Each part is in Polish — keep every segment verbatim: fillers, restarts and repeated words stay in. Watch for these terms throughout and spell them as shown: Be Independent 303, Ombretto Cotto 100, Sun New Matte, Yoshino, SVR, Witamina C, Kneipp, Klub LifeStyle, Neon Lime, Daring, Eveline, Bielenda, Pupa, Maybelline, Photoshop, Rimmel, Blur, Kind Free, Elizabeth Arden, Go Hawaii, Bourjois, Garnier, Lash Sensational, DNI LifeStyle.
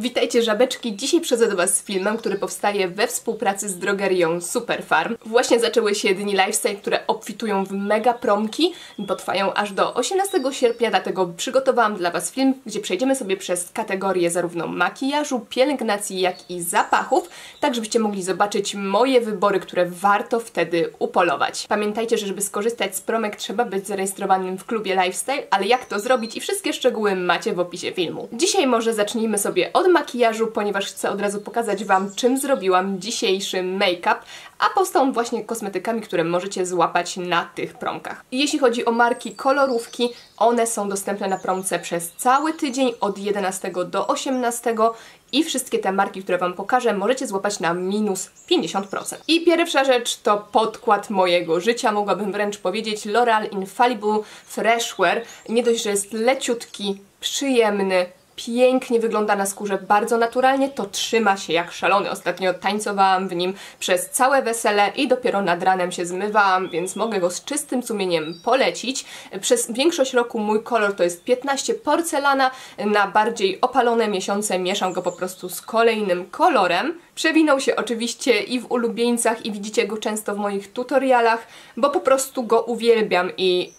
Witajcie żabeczki, dzisiaj przychodzę do Was z filmem, który powstaje we współpracy z drogerią Superfarm. Właśnie zaczęły się dni lifestyle, które obfitują w mega promki i potrwają aż do osiemnastego sierpnia, dlatego przygotowałam dla Was film, gdzie przejdziemy sobie przez kategorie zarówno makijażu, pielęgnacji, jak i zapachów, tak żebyście mogli zobaczyć moje wybory, które warto wtedy upolować. Pamiętajcie, że żeby skorzystać z promek trzeba być zarejestrowanym w klubie lifestyle, ale jak to zrobić i wszystkie szczegóły macie w opisie filmu. Dzisiaj może zacznijmy sobie od makijażu, ponieważ chcę od razu pokazać Wam, czym zrobiłam dzisiejszy make-up, a powstał on właśnie kosmetykami, które możecie złapać na tych promkach. Jeśli chodzi o marki kolorówki, one są dostępne na promce przez cały tydzień, od jedenastego do osiemnastego i wszystkie te marki, które Wam pokażę, możecie złapać na minus pięćdziesiąt procent. I pierwsza rzecz to podkład mojego życia, mogłabym wręcz powiedzieć L'Oreal Infallible Freshwear. Nie dość, że jest leciutki, przyjemny, pięknie wygląda na skórze, bardzo naturalnie, to trzyma się jak szalony. Ostatnio tańcowałam w nim przez całe wesele i dopiero nad ranem się zmywałam, więc mogę go z czystym sumieniem polecić. Przez większość roku mój kolor to jest piętnaście porcelana, na bardziej opalone miesiące mieszam go po prostu z kolejnym kolorem. Przewinął się oczywiście i w ulubieńcach i widzicie go często w moich tutorialach, bo po prostu go uwielbiam i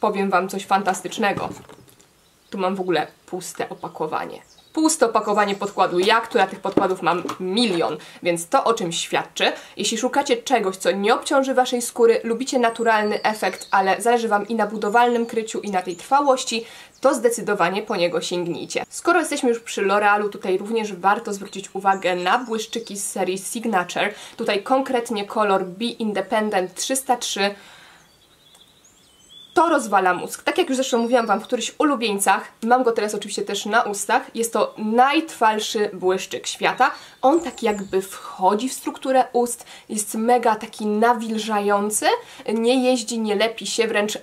powiem Wam coś fantastycznego. Tu mam w ogóle puste opakowanie. Puste opakowanie podkładu. Ja, która tych podkładów mam milion, więc to o czym świadczy. Jeśli szukacie czegoś, co nie obciąży Waszej skóry, lubicie naturalny efekt, ale zależy Wam i na budowalnym kryciu, i na tej trwałości, to zdecydowanie po niego sięgnijcie. Skoro jesteśmy już przy L'Orealu, tutaj również warto zwrócić uwagę na błyszczyki z serii Signature. Tutaj konkretnie kolor Be Independent trzysta trzy. To rozwala mózg. Tak jak już zresztą mówiłam Wam w którychś ulubieńcach, mam go teraz oczywiście też na ustach, jest to najtrwalszy błyszczyk świata. On tak jakby wchodzi w strukturę ust, jest mega taki nawilżający, nie jeździ, nie lepi się, wręcz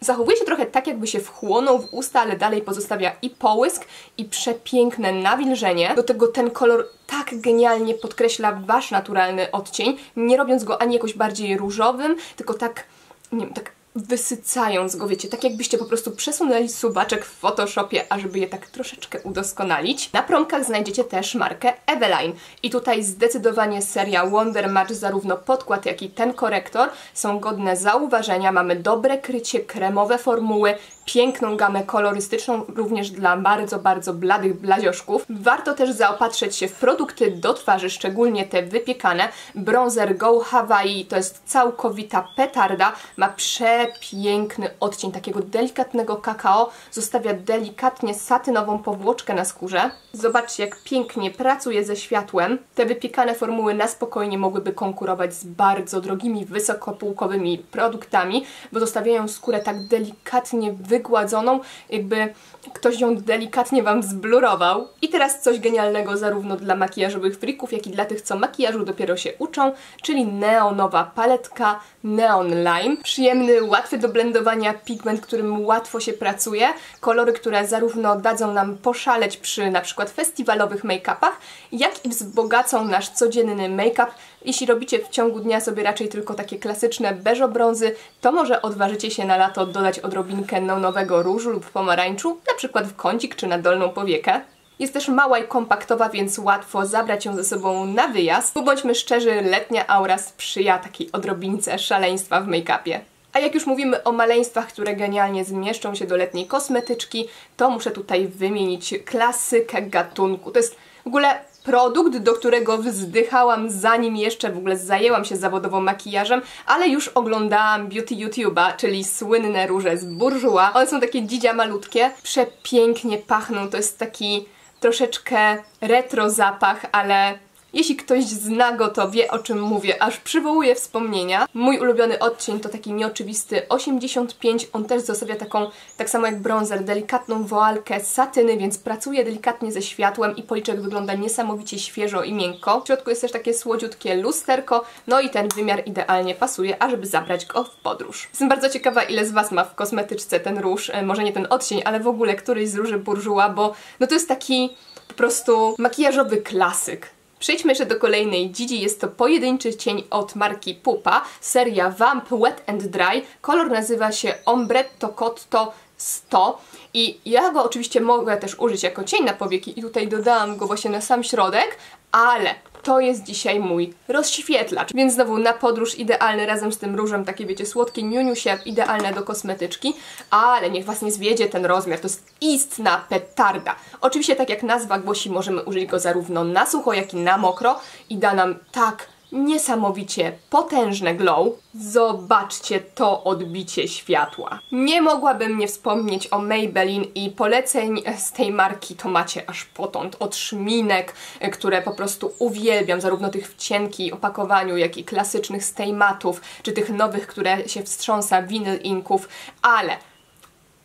zachowuje się trochę tak, jakby się wchłonął w usta, ale dalej pozostawia i połysk, i przepiękne nawilżenie. Do tego ten kolor tak genialnie podkreśla Wasz naturalny odcień, nie robiąc go ani jakoś bardziej różowym, tylko tak, nie wiem, tak wysycając go, wiecie, tak jakbyście po prostu przesunęli suwaczek w Photoshopie, ażeby je tak troszeczkę udoskonalić. Na promkach znajdziecie też markę Eveline i tutaj zdecydowanie seria Wonder Match, zarówno podkład, jak i ten korektor są godne zauważenia, mamy dobre krycie, kremowe formuły, piękną gamę kolorystyczną również dla bardzo, bardzo bladych blazioszków. Warto też zaopatrzyć się w produkty do twarzy, szczególnie te wypiekane. Bronzer Go Hawaii to jest całkowita petarda, ma przepiękny odcień takiego delikatnego kakao, zostawia delikatnie satynową powłoczkę na skórze. Zobaczcie, jak pięknie pracuje ze światłem. Te wypiekane formuły na spokojnie mogłyby konkurować z bardzo drogimi, wysokopółkowymi produktami, bo zostawiają skórę tak delikatnie wygładzoną, jakby ktoś ją delikatnie Wam zblurował. I teraz coś genialnego zarówno dla makijażowych frików, jak i dla tych, co makijażu dopiero się uczą, czyli neonowa paletka Neon Lime. Przyjemny, łatwy do blendowania pigment, którym łatwo się pracuje. Kolory, które zarówno dadzą nam poszaleć przy na przykład festiwalowych make-upach, jak i wzbogacą nasz codzienny make-up. Jeśli robicie w ciągu dnia sobie raczej tylko takie klasyczne beżobrązy, to może odważycie się na lato dodać odrobinkę nowego różu lub pomarańczu, na przykład w kącik czy na dolną powiekę. Jest też mała i kompaktowa, więc łatwo zabrać ją ze sobą na wyjazd, bo bądźmy szczerzy, letnia aura sprzyja takiej odrobince szaleństwa w make-upie. A jak już mówimy o maleństwach, które genialnie zmieszczą się do letniej kosmetyczki, to muszę tutaj wymienić klasykę gatunku. To jest w ogóle produkt, do którego wzdychałam, zanim jeszcze w ogóle zajęłam się zawodowo makijażem, ale już oglądałam beauty YouTube'a, czyli słynne róże z Bourjois. One są takie dzidzia malutkie, przepięknie pachną, to jest taki troszeczkę retro zapach, ale jeśli ktoś zna go, to wie, o czym mówię, aż przywołuje wspomnienia. Mój ulubiony odcień to taki nieoczywisty osiemdziesiąt pięć, on też zostawia taką, tak samo jak bronzer, delikatną woalkę satyny, więc pracuje delikatnie ze światłem i policzek wygląda niesamowicie świeżo i miękko. W środku jest też takie słodziutkie lusterko, no i ten wymiar idealnie pasuje, ażeby zabrać go w podróż. Jestem bardzo ciekawa, ile z Was ma w kosmetyczce ten róż, może nie ten odcień, ale w ogóle któryś z róży Bourjois, bo no to jest taki po prostu makijażowy klasyk. Przejdźmy jeszcze do kolejnej dzidzi, jest to pojedynczy cień od marki Pupa, seria Vamp Wet and Dry, kolor nazywa się Ombretto Cotto sto i ja go oczywiście mogę też użyć jako cień na powieki i tutaj dodałam go właśnie na sam środek, ale to jest dzisiaj mój rozświetlacz, więc znowu na podróż idealny razem z tym różem, takie wiecie, słodkie niuniusie, idealne do kosmetyczki, ale niech was nie zwiedzie ten rozmiar, to jest istna petarda. Oczywiście tak jak nazwa głosi, możemy użyć go zarówno na sucho, jak i na mokro i da nam tak niesamowicie potężne glow. Zobaczcie to odbicie światła. Nie mogłabym nie wspomnieć o Maybelline i poleceń z tej marki to macie aż potąd. Od szminek, które po prostu uwielbiam, zarówno tych w cienkiej opakowaniu, jak i klasycznych z tej matów, czy tych nowych, które się wstrząsa, winyl inków, ale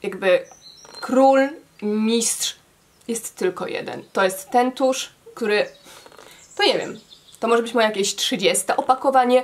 jakby król, mistrz jest tylko jeden. To jest ten tusz, który, to nie wiem, to może być moje jakieś trzydzieste opakowanie.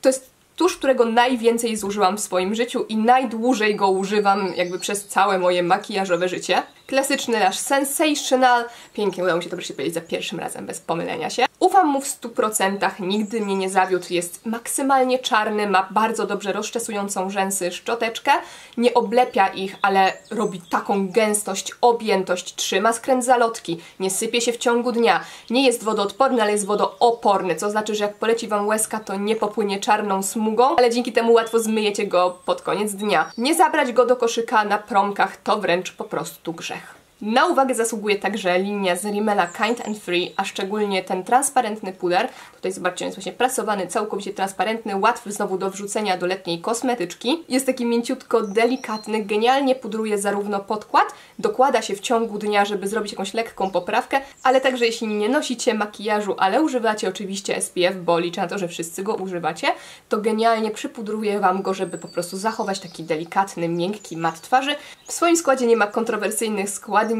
To jest tusz, którego najwięcej zużyłam w swoim życiu i najdłużej go używam jakby przez całe moje makijażowe życie. Klasyczny Lash Sensational. Pięknie, udało mi się to wreszcie powiedzieć za pierwszym razem, bez pomylenia się. Ufam mu w stu procentach, nigdy mnie nie zawiódł. Jest maksymalnie czarny, ma bardzo dobrze rozczesującą rzęsy szczoteczkę. Nie oblepia ich, ale robi taką gęstość, objętość, trzyma skręt zalotki, nie sypie się w ciągu dnia. Nie jest wodoodporny, ale jest wodooporny, co znaczy, że jak poleci wam łezka, to nie popłynie czarną smugą, ale dzięki temu łatwo zmyjecie go pod koniec dnia. Nie zabrać go do koszyka na promkach to wręcz po prostu grzech. Na uwagę zasługuje także linia z Rimmela Kind and Free, a szczególnie ten transparentny puder. Tutaj zobaczcie, on jest właśnie prasowany, całkowicie transparentny, łatwy znowu do wrzucenia do letniej kosmetyczki. Jest taki mięciutko delikatny, genialnie pudruje zarówno podkład, dokłada się w ciągu dnia, żeby zrobić jakąś lekką poprawkę, ale także jeśli nie nosicie makijażu, ale używacie oczywiście S P F, bo liczę na to, że wszyscy go używacie, to genialnie przypudruje wam go, żeby po prostu zachować taki delikatny, miękki mat twarzy. W swoim składzie nie ma kontrowersyjnych składników,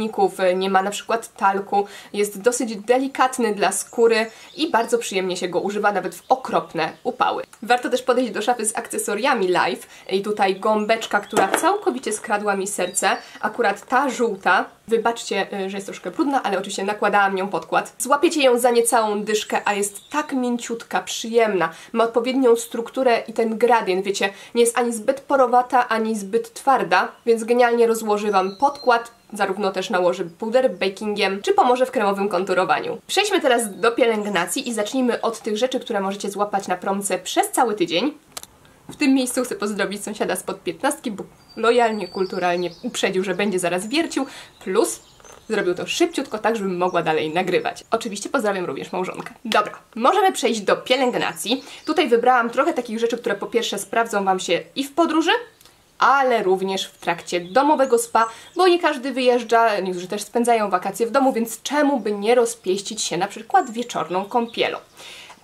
nie ma na przykład talku, jest dosyć delikatny dla skóry i bardzo przyjemnie się go używa nawet w okropne upały. Warto też podejść do szafy z akcesoriami Live i tutaj gąbeczka, która całkowicie skradła mi serce, akurat ta żółta, wybaczcie, że jest troszkę brudna, ale oczywiście nakładałam nią podkład. Złapiecie ją za niecałą dyszkę, a jest tak mięciutka, przyjemna, ma odpowiednią strukturę i ten gradient, wiecie, nie jest ani zbyt porowata, ani zbyt twarda, więc genialnie rozłoży wam podkład, zarówno też nałoży puder bakingiem, czy pomoże w kremowym konturowaniu. Przejdźmy teraz do pielęgnacji i zacznijmy od tych rzeczy, które możecie złapać na promce przez cały tydzień. W tym miejscu chcę pozdrowić sąsiada spod piętnastki, bo lojalnie, kulturalnie uprzedził, że będzie zaraz wiercił, plus zrobił to szybciutko, tak żebym mogła dalej nagrywać. Oczywiście pozdrawiam również małżonkę. Dobra, możemy przejść do pielęgnacji. Tutaj wybrałam trochę takich rzeczy, które po pierwsze sprawdzą wam się i w podróży, ale również w trakcie domowego spa, bo nie każdy wyjeżdża, niektórzy też spędzają wakacje w domu, więc czemu by nie rozpieścić się na przykład wieczorną kąpielą?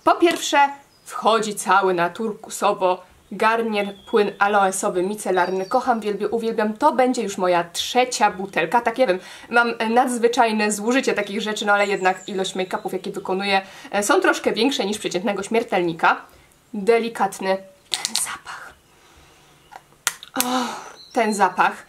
Po pierwsze wchodzi cały na turkusowo Garnier płyn aloesowy micelarny. Kocham, wielbię, uwielbiam. To będzie już moja trzecia butelka. Tak, ja wiem, mam nadzwyczajne zużycie takich rzeczy, no ale jednak ilość make-upów, jakie wykonuję, są troszkę większe niż przeciętnego śmiertelnika. Delikatny ten zapach. Oh, ten zapach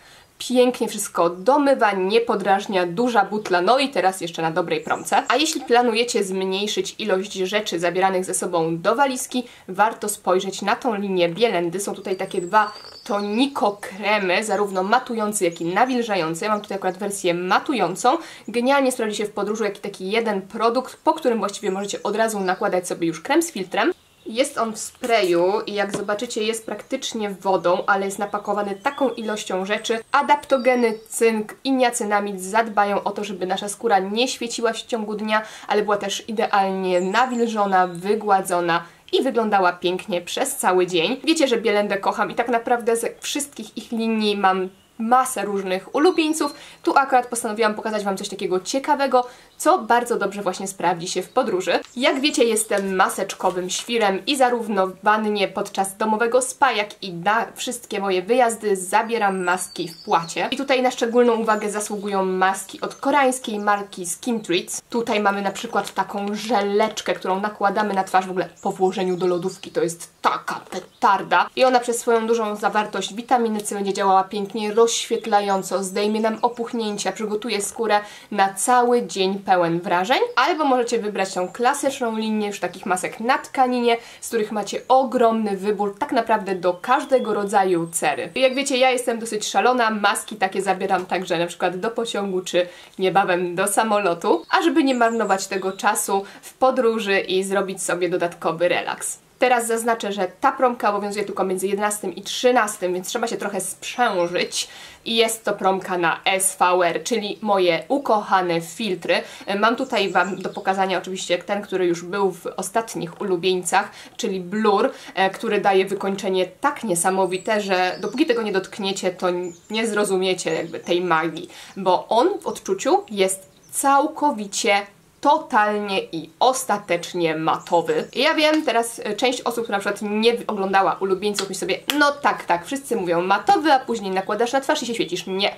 pięknie wszystko domywa, nie podrażnia, duża butla, no i teraz jeszcze na dobrej promce. A jeśli planujecie zmniejszyć ilość rzeczy zabieranych ze sobą do walizki, warto spojrzeć na tą linię Bielendy. Są tutaj takie dwa toniko-kremy, zarówno matujący, jak i nawilżający. Ja mam tutaj akurat wersję matującą. Genialnie sprawdzi się w podróży, jak i taki jeden produkt, po którym właściwie możecie od razu nakładać sobie już krem z filtrem. Jest on w sprayu i jak zobaczycie jest praktycznie wodą, ale jest napakowany taką ilością rzeczy. Adaptogeny, cynk i niacinamid zadbają o to, żeby nasza skóra nie świeciła w ciągu dnia, ale była też idealnie nawilżona, wygładzona i wyglądała pięknie przez cały dzień. Wiecie, że Bielendę kocham i tak naprawdę ze wszystkich ich linii mam masę różnych ulubieńców. Tu akurat postanowiłam pokazać wam coś takiego ciekawego, co bardzo dobrze właśnie sprawdzi się w podróży. Jak wiecie, jestem maseczkowym świrem i zarówno w wannie podczas domowego spa, jak i na wszystkie moje wyjazdy zabieram maski w płacie. I tutaj na szczególną uwagę zasługują maski od koreańskiej marki Skin Treats. Tutaj mamy na przykład taką żeleczkę, którą nakładamy na twarz w ogóle po włożeniu do lodówki. To jest taka petarda. I ona przez swoją dużą zawartość witaminy C będzie działała pięknie rozświetlająco, zdejmie nam opuchnięcia, przygotuje skórę na cały dzień pełen wrażeń, albo możecie wybrać tą klasyczną linię już takich masek na tkaninie, z których macie ogromny wybór tak naprawdę do każdego rodzaju cery. I jak wiecie, ja jestem dosyć szalona, maski takie zabieram także na przykład do pociągu czy niebawem do samolotu, a żeby nie marnować tego czasu w podróży i zrobić sobie dodatkowy relaks. Teraz zaznaczę, że ta promka obowiązuje tylko między jedenastym i trzynastym, więc trzeba się trochę sprzężyć. I jest to promka na S V R, czyli moje ukochane filtry. Mam tutaj Wam do pokazania oczywiście ten, który już był w ostatnich ulubieńcach, czyli Blur, który daje wykończenie tak niesamowite, że dopóki tego nie dotkniecie, to nie zrozumiecie jakby tej magii, bo on w odczuciu jest całkowicie totalnie i ostatecznie matowy. Ja wiem, teraz część osób, która na przykład nie oglądała ulubieńców, myśli sobie, no tak, tak, wszyscy mówią matowy, a później nakładasz na twarz i się świecisz. Nie.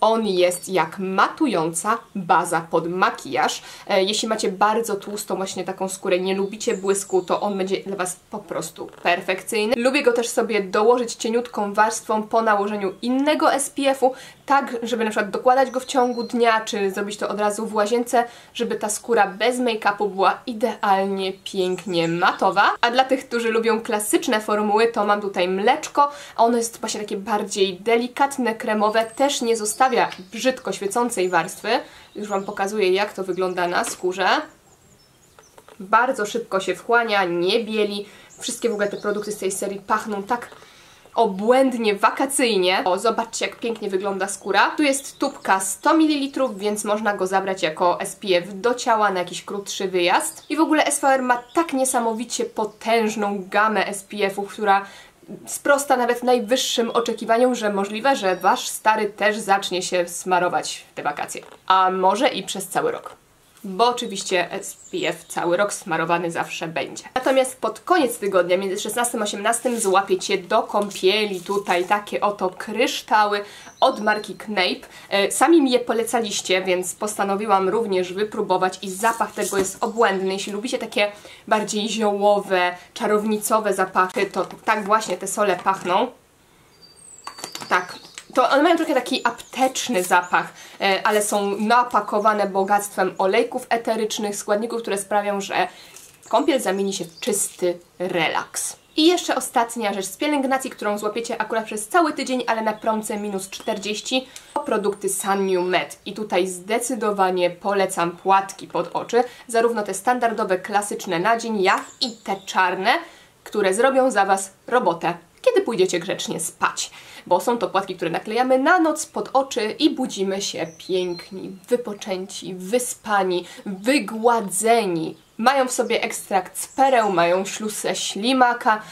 On jest jak matująca baza pod makijaż. Jeśli macie bardzo tłustą właśnie taką skórę, nie lubicie błysku, to on będzie dla Was po prostu perfekcyjny. Lubię go też sobie dołożyć cieniutką warstwą po nałożeniu innego S P F u, tak żeby na przykład dokładać go w ciągu dnia, czy zrobić to od razu w łazience, żeby ta skóra bez make-upu była idealnie, pięknie matowa. A dla tych, którzy lubią klasyczne formuły, to mam tutaj mleczko, a ono jest właśnie takie bardziej delikatne, kremowe, też nie zostawia brzydko świecącej warstwy. Już Wam pokazuję, jak to wygląda na skórze. Bardzo szybko się wchłania, nie bieli. Wszystkie w ogóle te produkty z tej serii pachną tak obłędnie, wakacyjnie. O, zobaczcie, jak pięknie wygląda skóra. Tu jest tubka sto mililitrów, więc można go zabrać jako S P F do ciała na jakiś krótszy wyjazd. I w ogóle S V R ma tak niesamowicie potężną gamę S P F ów, która sprosta nawet najwyższym oczekiwaniom, że możliwe, że Wasz stary też zacznie się smarować w te wakacje. A może i przez cały rok. Bo oczywiście S P F cały rok smarowany zawsze będzie. Natomiast pod koniec tygodnia, między szesnastym a osiemnastym, złapiecie do kąpieli tutaj takie oto kryształy od marki Kneipp. Sami mi je polecaliście, więc postanowiłam również wypróbować i zapach tego jest obłędny. Jeśli lubicie takie bardziej ziołowe, czarownicowe zapachy, to tak właśnie te sole pachną. Tak. To one mają trochę taki apteczny zapach, ale są napakowane bogactwem olejków eterycznych, składników, które sprawią, że kąpiel zamieni się w czysty relaks. I jeszcze ostatnia rzecz z pielęgnacji, którą złapiecie akurat przez cały tydzień, ale na promce minus czterdzieści, to produkty Sun New Matte. I tutaj zdecydowanie polecam płatki pod oczy, zarówno te standardowe, klasyczne na dzień, jak i te czarne, które zrobią za Was robotę, kiedy pójdziecie grzecznie spać. Bo są to płatki, które naklejamy na noc pod oczy i budzimy się piękni, wypoczęci, wyspani, wygładzeni. Mają w sobie ekstrakt z pereł, mają ślusę ślimaka,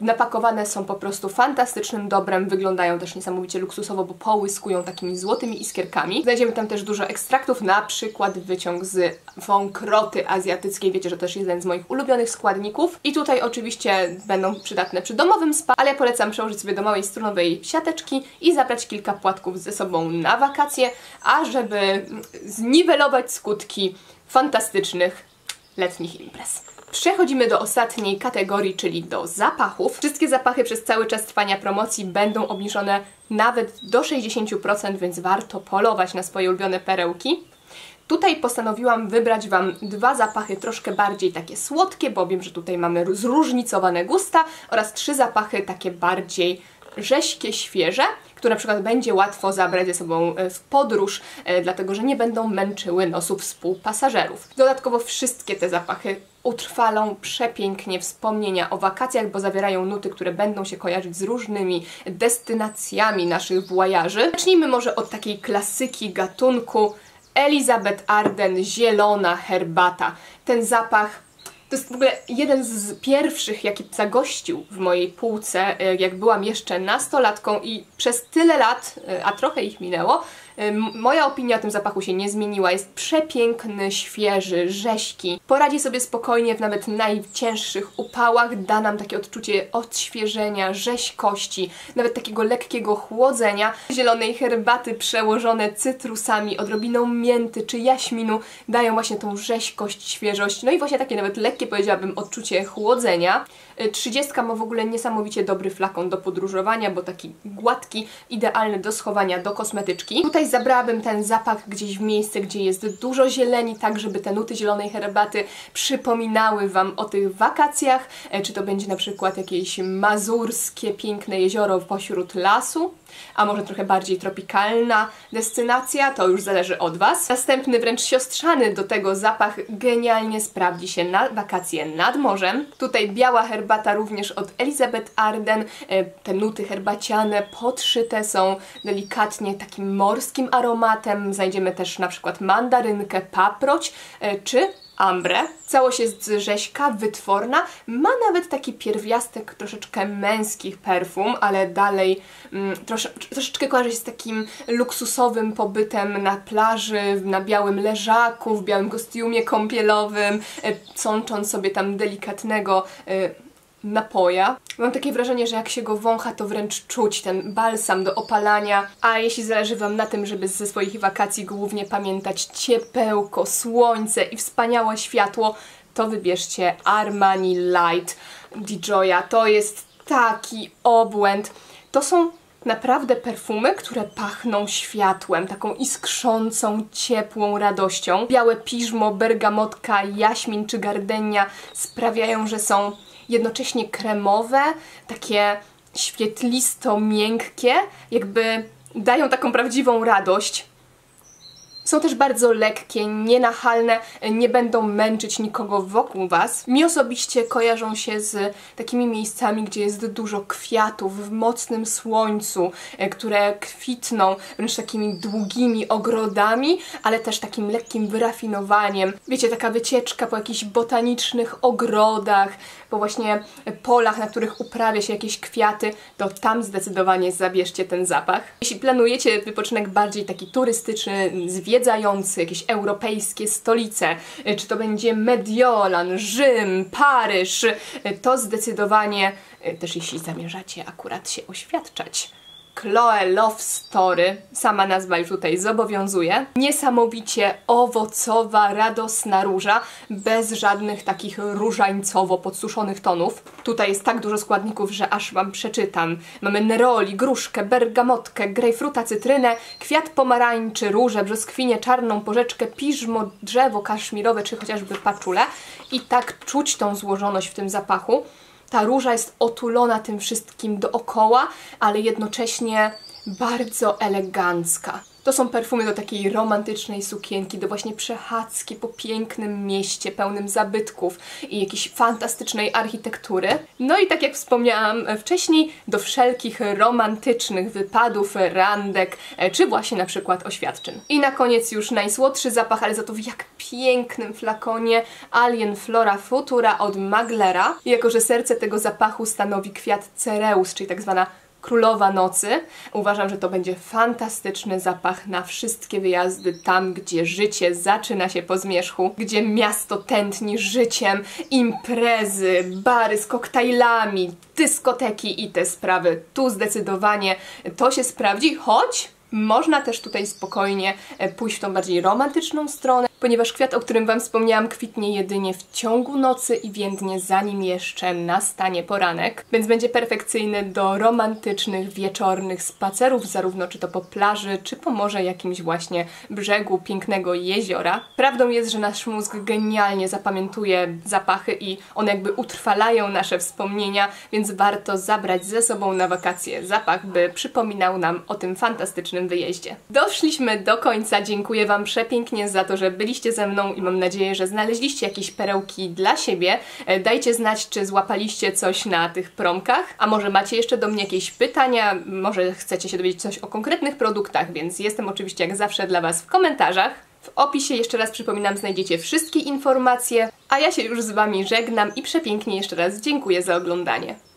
napakowane są po prostu fantastycznym dobrem, wyglądają też niesamowicie luksusowo, bo połyskują takimi złotymi iskierkami. Znajdziemy tam też dużo ekstraktów, na przykład wyciąg z wąkroty azjatyckiej, wiecie, że też jeden z moich ulubionych składników. I tutaj oczywiście będą przydatne przy domowym spa, ale polecam przełożyć sobie do małej strunowej siateczki i zabrać kilka płatków ze sobą na wakacje, a żeby zniwelować skutki fantastycznych letnich imprez. Przechodzimy do ostatniej kategorii, czyli do zapachów. Wszystkie zapachy przez cały czas trwania promocji będą obniżone nawet do sześćdziesięciu procent, więc warto polować na swoje ulubione perełki. Tutaj postanowiłam wybrać Wam dwa zapachy troszkę bardziej takie słodkie, bo wiem, że tutaj mamy zróżnicowane gusta, oraz trzy zapachy takie bardziej rześkie, świeże, które na przykład będzie łatwo zabrać ze sobą w podróż, dlatego że nie będą męczyły nosów współpasażerów. Dodatkowo wszystkie te zapachy utrwalą przepięknie wspomnienia o wakacjach, bo zawierają nuty, które będą się kojarzyć z różnymi destynacjami naszych wojaży. Zacznijmy może od takiej klasyki gatunku, Elizabeth Arden, zielona herbata. Ten zapach to jest w ogóle jeden z pierwszych, jaki zagościł w mojej półce, jak byłam jeszcze nastolatką i przez tyle lat, a trochę ich minęło, moja opinia o tym zapachu się nie zmieniła. Jest przepiękny, świeży, rześki. Poradzi sobie spokojnie w nawet najcięższych upałach. Da nam takie odczucie odświeżenia, rześkości, nawet takiego lekkiego chłodzenia. Zielonej herbaty przełożone cytrusami, odrobiną mięty czy jaśminu dają właśnie tą rześkość, świeżość. No i właśnie takie nawet lekkie, powiedziałabym, odczucie chłodzenia. Trzydziestka ma w ogóle niesamowicie dobry flakon do podróżowania, bo taki gładki, idealny do schowania do kosmetyczki. Tutaj Tutaj zabrałabym ten zapach gdzieś w miejsce, gdzie jest dużo zieleni, tak żeby te nuty zielonej herbaty przypominały Wam o tych wakacjach. Czy to będzie na przykład jakieś mazurskie piękne jezioro pośród lasu, a może trochę bardziej tropikalna destynacja, to już zależy od Was. Następny, wręcz siostrzany do tego zapach genialnie sprawdzi się na wakacje nad morzem. Tutaj biała herbata również od Elizabeth Arden. Te nuty herbaciane podszyte są delikatnie takim morskim aromatem. Znajdziemy też na przykład mandarynkę, paproć czy ambrę. Całość jest rzeźka, wytworna, ma nawet taki pierwiastek troszeczkę męskich perfum, ale dalej mm, trosze, troszeczkę kojarzy się z takim luksusowym pobytem na plaży, na białym leżaku, w białym kostiumie kąpielowym, e, sącząc sobie tam delikatnego e, napoja. Mam takie wrażenie, że jak się go wącha, to wręcz czuć ten balsam do opalania. A jeśli zależy Wam na tym, żeby ze swoich wakacji głównie pamiętać ciepełko, słońce i wspaniałe światło, to wybierzcie Armani Light di Joia. To jest taki obłęd. To są naprawdę perfumy, które pachną światłem, taką iskrzącą, ciepłą radością. Białe piżmo, bergamotka, jaśmin czy gardenia sprawiają, że są jednocześnie kremowe, takie świetlisto-miękkie, jakby dają taką prawdziwą radość. Są też bardzo lekkie, nienachalne, nie będą męczyć nikogo wokół Was. Mi osobiście kojarzą się z takimi miejscami, gdzie jest dużo kwiatów w mocnym słońcu, które kwitną wręcz takimi długimi ogrodami, ale też takim lekkim wyrafinowaniem. Wiecie, taka wycieczka po jakichś botanicznych ogrodach, po właśnie polach, na których uprawia się jakieś kwiaty, to tam zdecydowanie zabierzcie ten zapach. Jeśli planujecie wypoczynek bardziej taki turystyczny, zwiedzający jakieś europejskie stolice, czy to będzie Mediolan, Rzym, Paryż, to zdecydowanie, też jeśli zamierzacie akurat się oświadczać, Chloe Love Story, sama nazwa już tutaj zobowiązuje. Niesamowicie owocowa, radosna róża, bez żadnych takich różańcowo podsuszonych tonów. Tutaj jest tak dużo składników, że aż Wam przeczytam. Mamy neroli, gruszkę, bergamotkę, grejpfruta, cytrynę, kwiat pomarańczy, różę, brzoskwinie, czarną porzeczkę, piżmo, drzewo kaszmirowe czy chociażby paczulę. I tak czuć tą złożoność w tym zapachu. Ta róża jest otulona tym wszystkim dookoła, ale jednocześnie bardzo elegancka. To są perfumy do takiej romantycznej sukienki, do właśnie przechadzki po pięknym mieście, pełnym zabytków i jakiejś fantastycznej architektury. No i tak jak wspomniałam wcześniej, do wszelkich romantycznych wypadów, randek, czy właśnie na przykład oświadczyn. I na koniec już najsłodszy zapach, ale za to w jak pięknym flakonie, Alien Flora Futura od Muglera. I jako że serce tego zapachu stanowi kwiat cereus, czyli tak zwana Królowa Nocy. Uważam, że to będzie fantastyczny zapach na wszystkie wyjazdy tam, gdzie życie zaczyna się po zmierzchu, gdzie miasto tętni życiem, imprezy, bary z koktajlami, dyskoteki i te sprawy. Tu zdecydowanie to się sprawdzi, choć można też tutaj spokojnie pójść w tą bardziej romantyczną stronę, ponieważ kwiat, o którym Wam wspomniałam, kwitnie jedynie w ciągu nocy i więdnie zanim jeszcze nastanie poranek, więc będzie perfekcyjny do romantycznych, wieczornych spacerów, zarówno czy to po plaży, czy po może jakimś właśnie brzegu pięknego jeziora. Prawdą jest, że nasz mózg genialnie zapamiętuje zapachy i one jakby utrwalają nasze wspomnienia, więc warto zabrać ze sobą na wakacje zapach, by przypominał nam o tym fantastycznym wyjeździe. Doszliśmy do końca, dziękuję Wam przepięknie za to, że byliście Byliście ze mną i mam nadzieję, że znaleźliście jakieś perełki dla siebie. Dajcie znać, czy złapaliście coś na tych promkach, a może macie jeszcze do mnie jakieś pytania, może chcecie się dowiedzieć coś o konkretnych produktach, więc jestem oczywiście jak zawsze dla Was w komentarzach. W opisie, jeszcze raz przypominam, znajdziecie wszystkie informacje, a ja się już z Wami żegnam i przepięknie jeszcze raz dziękuję za oglądanie.